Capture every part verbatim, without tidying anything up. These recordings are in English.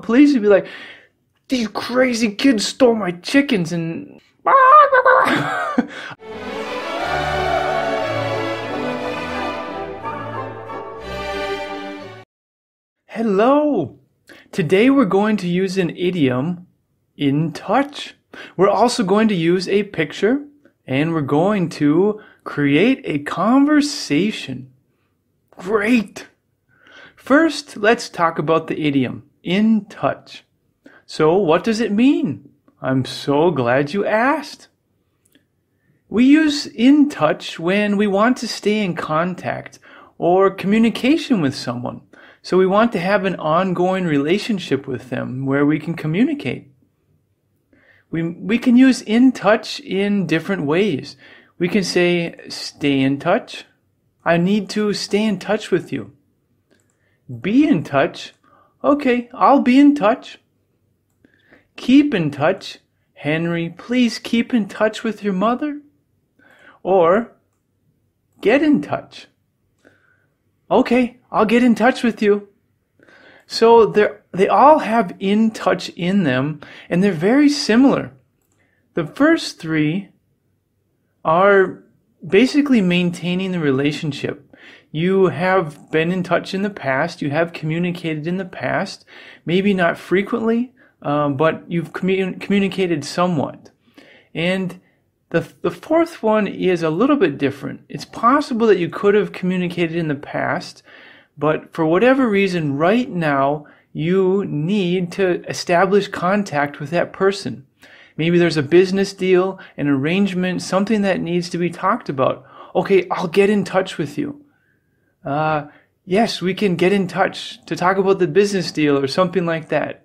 police would be like, these crazy kids stole my chickens and... Hello! Today we're going to use an idiom, in touch. We're also going to use a picture, and we're going to create a conversation. Great! First, let's talk about the idiom, in touch. So, what does it mean? I'm so glad you asked. We use in touch when we want to stay in contact or communication with someone. So we want to have an ongoing relationship with them where we can communicate. We, we can use in touch in different ways. We can say, stay in touch. I need to stay in touch with you. Be in touch. Okay, I'll be in touch. Keep in touch. Henry, please keep in touch with your mother. Or, get in touch. Okay, I'll get in touch with you. So they all have in touch in them, and they're very similar. The first three are basically maintaining the relationship. You have been in touch in the past, you have communicated in the past, maybe not frequently, um, but you've commun- communicated somewhat. And The, the fourth one is a little bit different. It's possible that you could have communicated in the past, but for whatever reason, right now, you need to establish contact with that person. Maybe there's a business deal, an arrangement, something that needs to be talked about. Okay, I'll get in touch with you. Uh, yes, we can get in touch to talk about the business deal or something like that.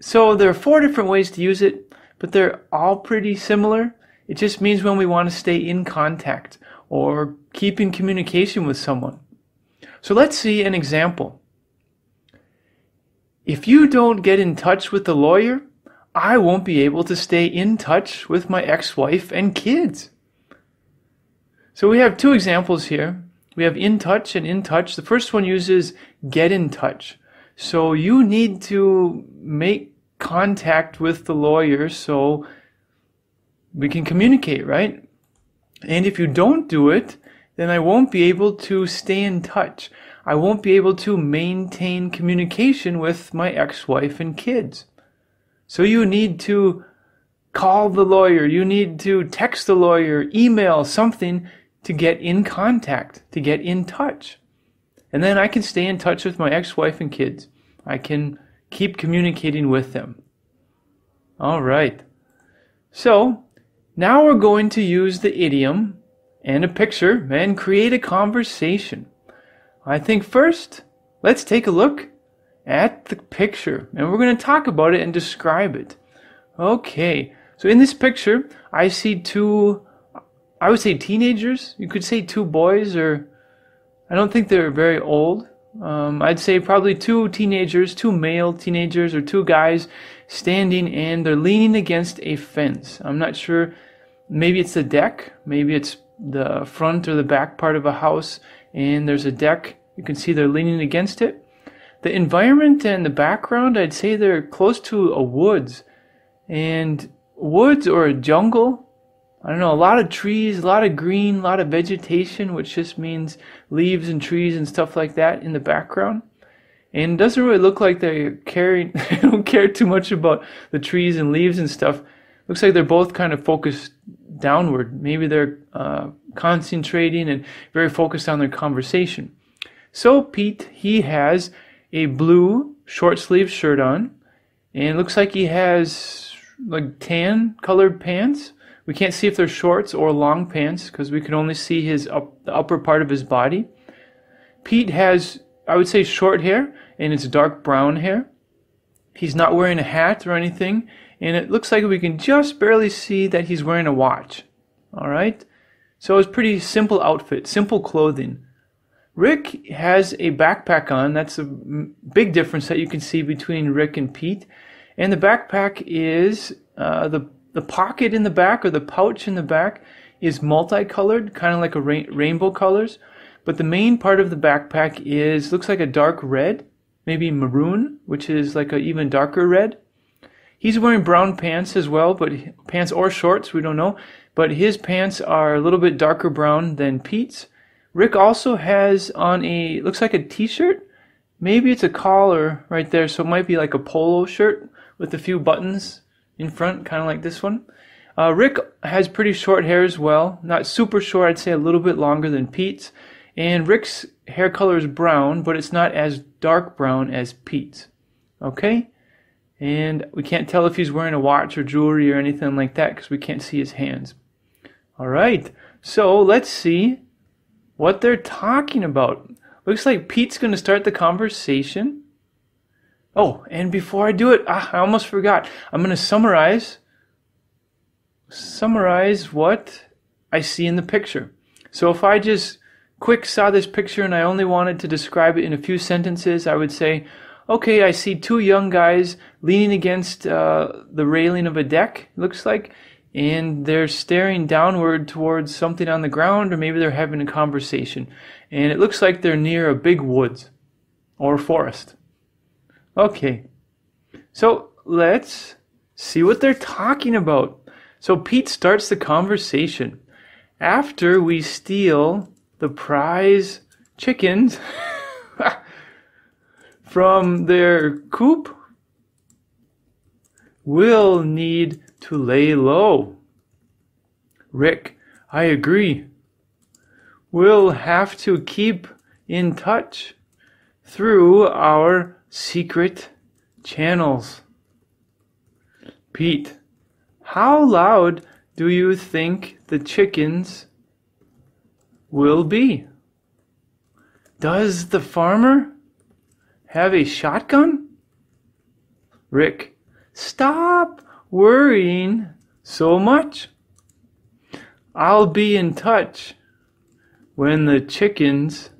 So there are four different ways to use it, but they're all pretty similar. It just means when we want to stay in contact or keep in communication with someone. So let's see an example. If you don't get in touch with the lawyer, I won't be able to stay in touch with my ex-wife and kids. So we have two examples here. We have in touch and in touch. The first one uses get in touch. So you need to make contact with the lawyer so we can communicate, right? And if you don't do it, then I won't be able to stay in touch. I won't be able to maintain communication with my ex-wife and kids. So you need to call the lawyer, you need to text the lawyer, email, something to get in contact, to get in touch. And then I can stay in touch with my ex-wife and kids. I can keep communicating with them. All right. So now we're going to use the idiom and a picture and create a conversation. I think first, let's take a look at the picture, and we're going to talk about it and describe it. Okay. So in this picture, I see two, I would say teenagers. You could say two boys, or I don't think they're very old. Um, I'd say probably two teenagers, two male teenagers or two guys standing, and they're leaning against a fence. I'm not sure. Maybe it's the deck. Maybe it's the front or the back part of a house, and there's a deck. You can see they're leaning against it. The environment and the background, I'd say they're close to a woods. And woods or a jungle, I don't know, a lot of trees, a lot of green, a lot of vegetation, which just means leaves and trees and stuff like that in the background. And it doesn't really look like they're caring, they don't care too much about the trees and leaves and stuff. Looks like they're both kind of focused downward. Maybe they're uh, concentrating and very focused on their conversation. So Pete, he has a blue short sleeve shirt on, and it looks like he has like tan colored pants. We can't see if they're shorts or long pants because we can only see his up, the upper part of his body. Pete has, I would say, short hair, and it's dark brown hair. He's not wearing a hat or anything, and it looks like we can just barely see that he's wearing a watch. All right? So it's pretty simple outfit, simple clothing. Rick has a backpack on. That's a big difference that you can see between Rick and Pete. And the backpack is uh, the The pocket in the back, or the pouch in the back, is multicolored, kind of like a rain rainbow colors. But the main part of the backpack is, looks like a dark red. maybe maroon, which is like an even darker red. He's wearing brown pants as well, but pants or shorts, we don't know. But his pants are a little bit darker brown than Pete's. Rick also has on a, looks like a t-shirt. Maybe it's a collar right there, so it might be like a polo shirt with a few buttons in front, kind of like this one. Uh, Rick has pretty short hair as well. Not super short, I'd say a little bit longer than Pete's. And Rick's hair color is brown, but it's not as dark brown as Pete's. Okay? And we can't tell if he's wearing a watch or jewelry or anything like that because we can't see his hands. Alright, so let's see what they're talking about. Looks like Pete's going to start the conversation. Oh, and before I do it, ah, I almost forgot. I'm going to summarize, summarize what I see in the picture. So if I just quick saw this picture and I only wanted to describe it in a few sentences, I would say, okay, I see two young guys leaning against uh, the railing of a deck, looks like, and they're staring downward towards something on the ground, or maybe they're having a conversation. And it looks like they're near a big woods or forest. Okay, so let's see what they're talking about. So Pete starts the conversation. After we steal the prize chickens from their coop, we'll need to lay low. Rick, I agree. We'll have to keep in touch through our secret channels. Pete, how loud do you think the chickens will be? Does the farmer have a shotgun? Rick, stop worrying so much. I'll be in touch when the chickens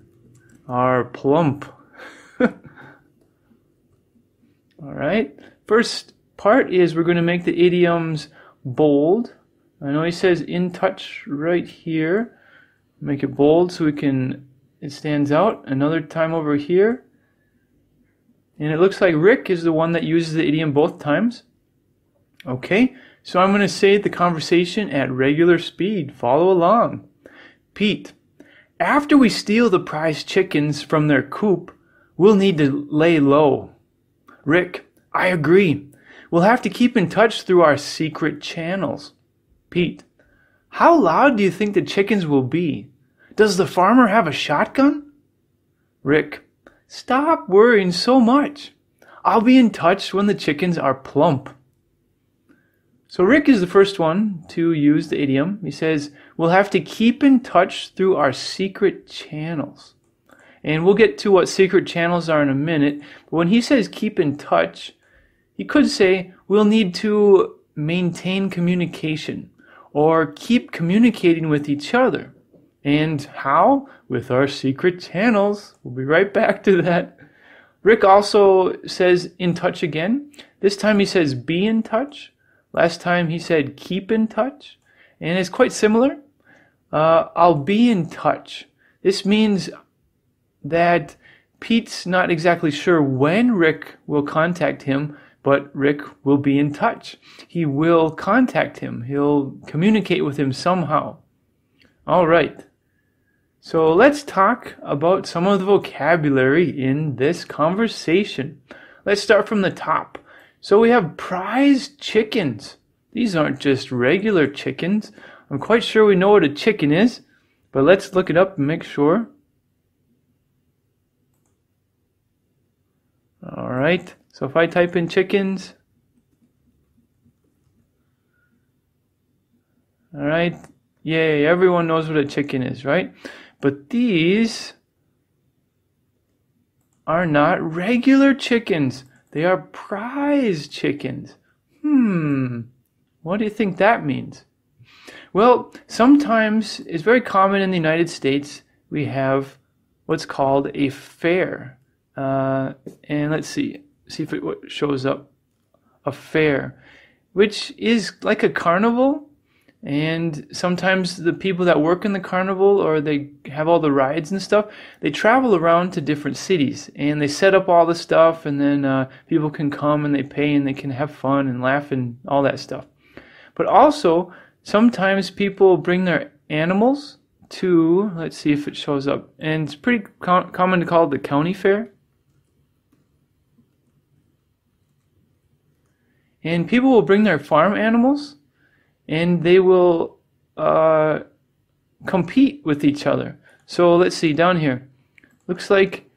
are plump. Alright, first part is we're going to make the idioms bold. I know he says in touch right here. Make it bold so we can, it stands out. Another time over here. And it looks like Rick is the one that uses the idiom both times. Okay, so I'm going to say the conversation at regular speed. Follow along. Pete, after we steal the prize chickens from their coop, we'll need to lay low. Rick, I agree. We'll have to keep in touch through our secret channels. Pete, how loud do you think the chickens will be? Does the farmer have a shotgun? Rick, stop worrying so much. I'll be in touch when the chickens are plump. So Rick is the first one to use the idiom. He says, we'll have to keep in touch through our secret channels. And we'll get to what secret channels are in a minute. But when he says keep in touch, he could say, we'll need to maintain communication or keep communicating with each other. And how? With our secret channels. We'll be right back to that. Rick also says in touch again. This time he says be in touch. Last time he said keep in touch. And it's quite similar. Uh, I'll be in touch. This means that Pete's not exactly sure when Rick will contact him, but Rick will be in touch. He will contact him. He'll communicate with him somehow. All right. So let's talk about some of the vocabulary in this conversation. Let's start from the top. So we have prize chickens. These aren't just regular chickens. I'm quite sure we know what a chicken is, but let's look it up and make sure. All right. So if I type in chickens, all right. Yay, everyone knows what a chicken is, right? But these are not regular chickens. They are prize chickens. Hmm, what do you think that means? Well, sometimes it's very common in the United States, we have what's called a fair. Uh, and let's see, see if it shows up. A fair, which is like a carnival. And sometimes the people that work in the carnival, or they have all the rides and stuff, they travel around to different cities and they set up all the stuff, and then uh, people can come and they pay and they can have fun and laugh and all that stuff. But also, sometimes people bring their animals to, let's see if it shows up, and it's pretty com common to call it the county fair. And people will bring their farm animals, and they will uh, compete with each other. So let's see down here. Looks like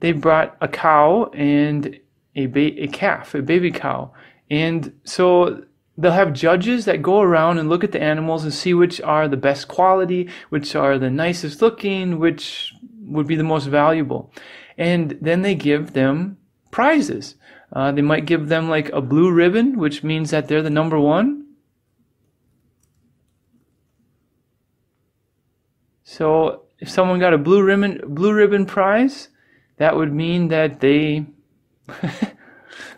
they brought a cow and a, ba a calf, a baby cow. And so they'll have judges that go around and look at the animals and see which are the best quality, which are the nicest looking, which would be the most valuable. And then they give them prizes. Uh, they might give them like a blue ribbon, which means that they're the number one. So if someone got a blue ribbon, blue ribbon prize, that would mean that they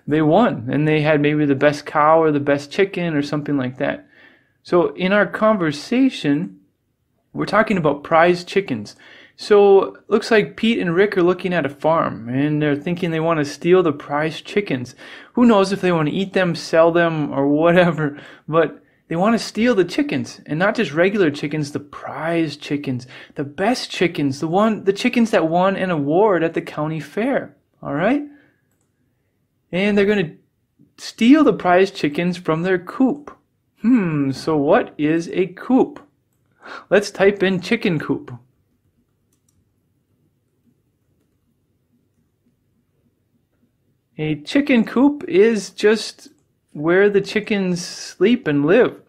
they won, and they had maybe the best cow or the best chicken or something like that. So in our conversation, we're talking about prize chickens. So it looks like Pete and Rick are looking at a farm, and they're thinking they want to steal the prize chickens. Who knows if they want to eat them, sell them, or whatever, but they want to steal the chickens, and not just regular chickens, the prize chickens, the best chickens, the one, the chickens that won an award at the county fair, all right? And they're going to steal the prize chickens from their coop. Hmm, so what is a coop? Let's type in chicken coop. A chicken coop is just where the chickens sleep and live.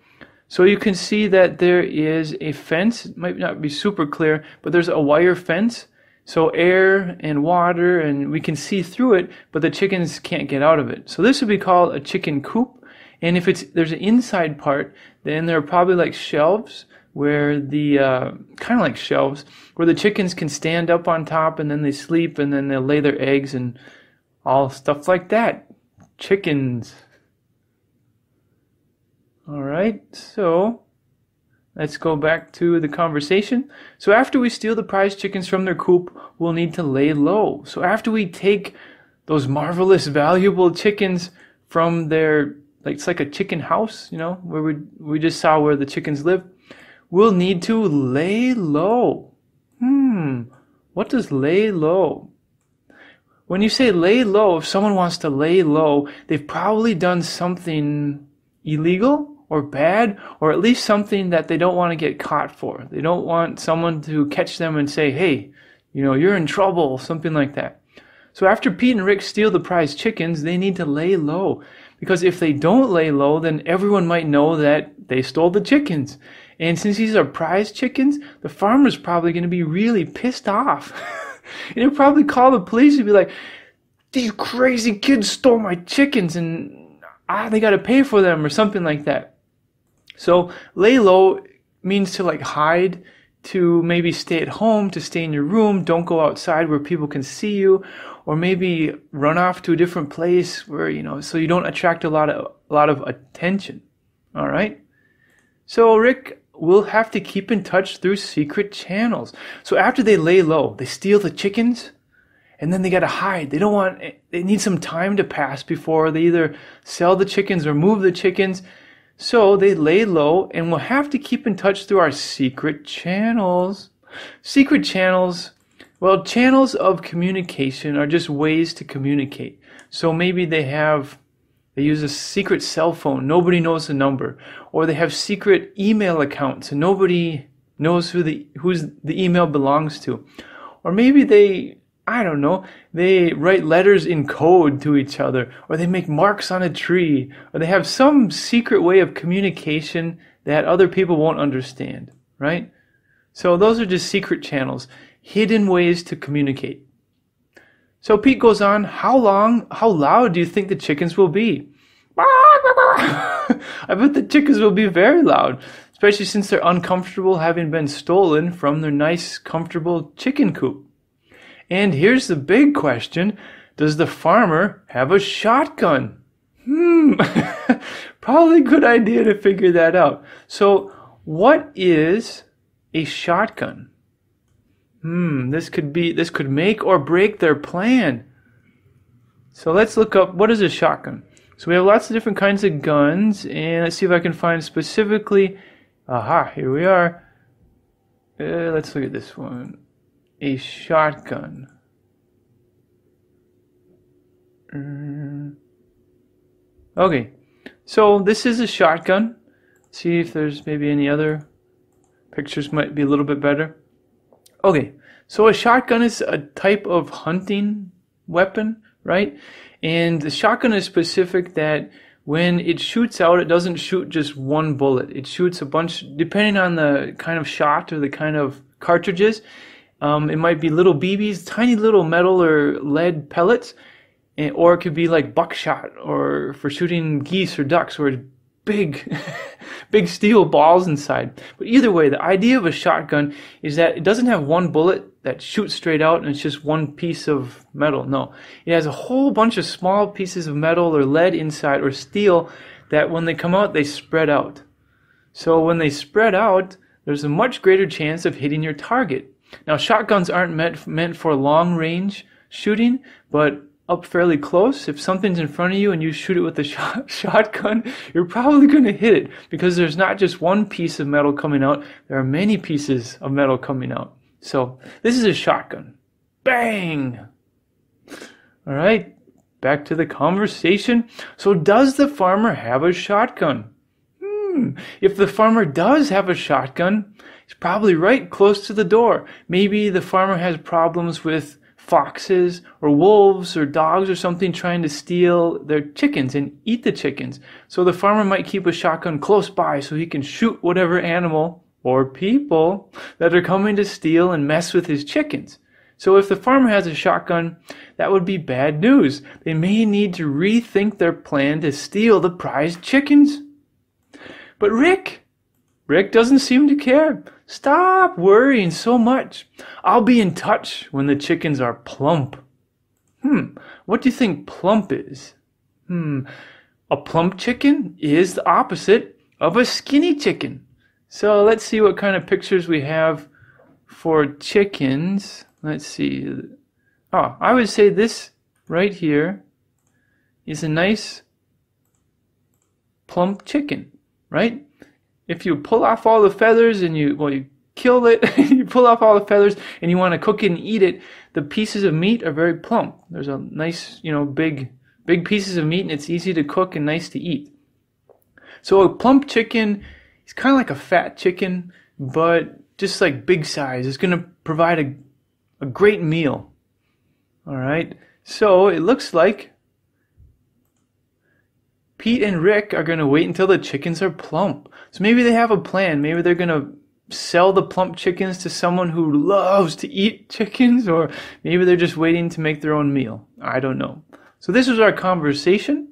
So you can see that there is a fence. It might not be super clear, but there's a wire fence. So air and water, and we can see through it, but the chickens can't get out of it. So this would be called a chicken coop. And if it's there's an inside part, then there are probably like shelves where the, uh, kind of like shelves, where the chickens can stand up on top, and then they sleep, and then they'll lay their eggs and all stuff like that. Chickens. All right, so let's go back to the conversation. So after we steal the prize chickens from their coop, we'll need to lay low. So after we take those marvelous, valuable chickens from their, like it's like a chicken house, you know, where we, we just saw where the chickens live, we'll need to lay low. Hmm, what does lay low? When you say lay low, if someone wants to lay low, they've probably done something illegal or bad, or at least something that they don't want to get caught for. They don't want someone to catch them and say, hey, you know, you're in trouble, something like that. So after Pete and Rick steal the prize chickens, they need to lay low. Because if they don't lay low, then everyone might know that they stole the chickens. And since these are prize chickens, the farmer's probably going to be really pissed off. And he'll probably call the police and be like, these crazy kids stole my chickens, and ah, they got to pay for them, or something like that. So lay low means to like hide, to maybe stay at home, to stay in your room, don't go outside where people can see you, or maybe run off to a different place where, you know, so you don't attract a lot of, a lot of attention. All right. So Rick will have to keep in touch through secret channels. So after they lay low, they steal the chickens, and then they got to hide. They don't want, they need some time to pass before they either sell the chickens or move the chickens. So they lay low, and we'll have to keep in touch through our secret channels. Secret channels, well, channels of communication are just ways to communicate. So maybe they have, they use a secret cell phone, nobody knows the number. Or they have secret email accounts, and nobody knows who the, who's the email belongs to. Or maybe they, I don't know, they write letters in code to each other, or they make marks on a tree, or they have some secret way of communication that other people won't understand, right? So those are just secret channels, hidden ways to communicate. So Pete goes on, how long, how loud do you think the chickens will be? I bet the chickens will be very loud, especially since they're uncomfortable having been stolen from their nice, comfortable chicken coop. And here's the big question, does the farmer have a shotgun? Hmm, probably a good idea to figure that out. So what is a shotgun? Hmm, this could be, this could make or break their plan. So let's look up, what is a shotgun? So we have lots of different kinds of guns, and let's see if I can find specifically, aha, here we are. Uh, let's look at this one, a shotgun. Um, okay, so this is a shotgun. Let's see if there's maybe any other pictures might be a little bit better. Okay, so a shotgun is a type of hunting weapon, right? And the shotgun is specific that when it shoots out, it doesn't shoot just one bullet. It shoots a bunch, depending on the kind of shot or the kind of cartridges. Um, it might be little B Bs, tiny little metal or lead pellets, and, or it could be like buckshot or for shooting geese or ducks, or big, big steel balls inside. But either way, the idea of a shotgun is that it doesn't have one bullet that shoots straight out and it's just one piece of metal. No, it has a whole bunch of small pieces of metal or lead inside or steel that when they come out, they spread out. So when they spread out, there's a much greater chance of hitting your target. Now, shotguns aren't meant, meant for long-range shooting, but up fairly close. If something's in front of you and you shoot it with a shot, shotgun, you're probably going to hit it because there's not just one piece of metal coming out. There are many pieces of metal coming out. So this is a shotgun. Bang! All right, back to the conversation. So does the farmer have a shotgun? Hmm. If the farmer does have a shotgun, he's probably right close to the door. Maybe the farmer has problems with foxes or wolves or dogs or something trying to steal their chickens and eat the chickens. So the farmer might keep a shotgun close by so he can shoot whatever animal or people that are coming to steal and mess with his chickens. So if the farmer has a shotgun, that would be bad news. They may need to rethink their plan to steal the prized chickens. But Rick, Rick doesn't seem to care. Stop worrying so much. I'll be in touch when the chickens are plump. Hmm, what do you think plump is? Hmm, a plump chicken is the opposite of a skinny chicken. So let's see what kind of pictures we have for chickens. Let's see. Oh, I would say this right here is a nice plump chicken, right? If you pull off all the feathers and you, well, you kill it, you pull off all the feathers and you want to cook it and eat it, the pieces of meat are very plump. There's a nice, you know, big, big pieces of meat and it's easy to cook and nice to eat. So a plump chicken is kind of like a fat chicken, but just like big size. It's going to provide a, a great meal. All right. So it looks like Pete and Rick are going to wait until the chickens are plump. So maybe they have a plan. Maybe they're going to sell the plump chickens to someone who loves to eat chickens, or maybe they're just waiting to make their own meal. I don't know. So this was our conversation,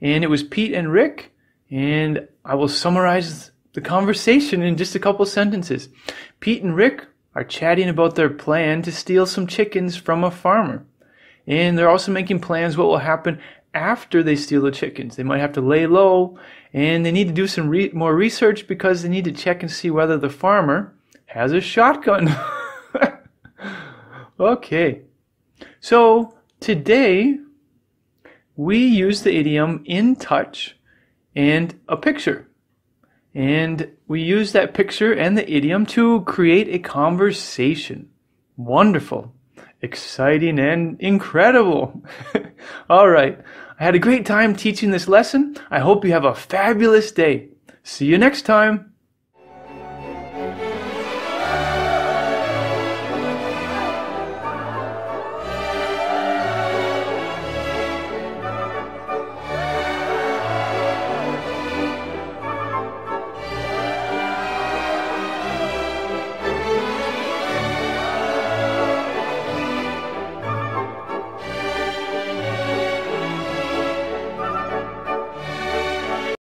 and it was Pete and Rick, and I will summarize the conversation in just a couple sentences. Pete and Rick are chatting about their plan to steal some chickens from a farmer, and they're also making plans what will happen after they steal the chickens. They might have to lay low, and they need to do some re more research because they need to check and see whether the farmer has a shotgun. Okay, so today we use the idiom in touch and a picture. And we use that picture and the idiom to create a conversation. Wonderful. Exciting and incredible. All right. I had a great time teaching this lesson. I hope you have a fabulous day. See you next time.